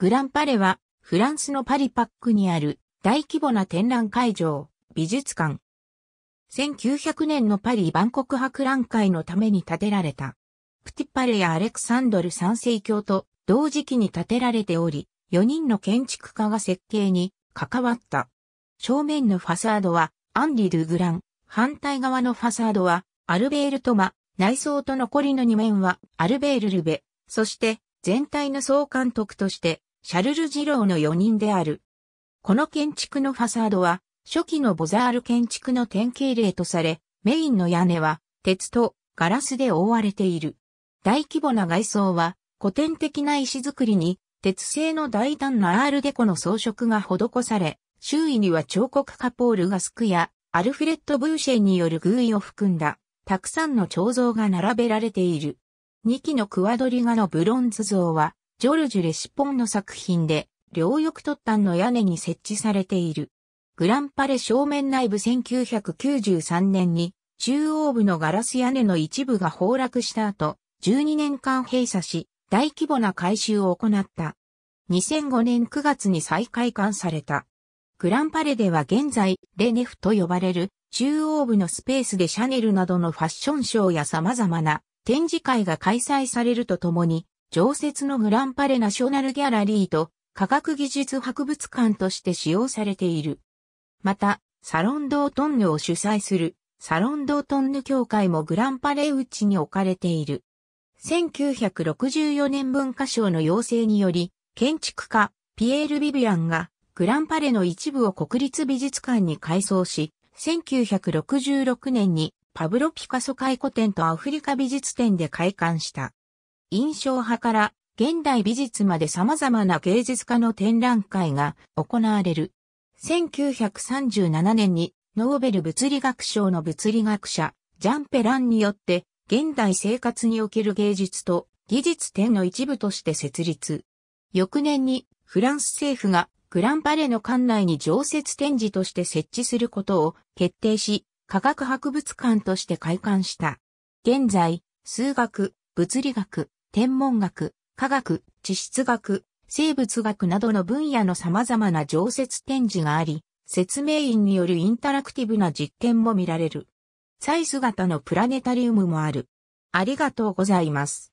グランパレはフランスのパリパックにある大規模な展覧会場、美術館。1900年のパリ万国博覧会のために建てられた。プティパレやアレクサンドル3世教と同時期に建てられており、4人の建築家が設計に関わった。正面のファサードはアンリ・ドゥ・グラン、反対側のファサードはアルベール・トマ、内装と残りの2面はアルベール・ルベ、そして全体の総監督としてシャルル・ジローの4人である。この建築のファサードは初期のボザール建築の典型例とされ、メインの屋根は鉄とガラスで覆われている。大規模な外装は古典的な石造りに鉄製の大胆なアールデコの装飾が施され、周囲には彫刻家ポール・ガスクやアルフレッド・ブーシェによる寓意を含んだたくさんの彫像が並べられている。2基のクワドリガのブロンズ像はジョルジュ・レシポンの作品で両翼突端の屋根に設置されている。グランパレ正面内部1993年に中央部のガラス屋根の一部が崩落した後、12年間閉鎖し、大規模な改修を行った。2005年9月に再開館された。グランパレでは現在、レネフと呼ばれる中央部のスペースでシャネルなどのファッションショーや様々な展示会が開催されるとともに、常設のグランパレナショナルギャラリーと科学技術博物館として使用されている。また、サロン・ドートンヌを主催するサロン・ドートンヌ協会もグランパレ内に置かれている。1964年文化省の要請により、建築家、ピエール・ヴィヴィアンが、グランパレの一部を国立美術館に改装し、1966年にパブロ・ピカソ回顧展とアフリカ美術展で開館した。印象派から現代美術まで様々な芸術家の展覧会が行われる。1937年にノーベル物理学賞の物理学者、ジャン・ペランによって、現代生活における芸術と技術展の一部として設立。翌年にフランス政府がグランパレの館内に常設展示として設置することを決定し、科学博物館として開館した。現在、数学、物理学、天文学、科学、地質学、生物学などの分野の様々な常設展示があり、説明員によるインタラクティブな実験も見られる。サイズ型のプラネタリウムもある。ありがとうございます。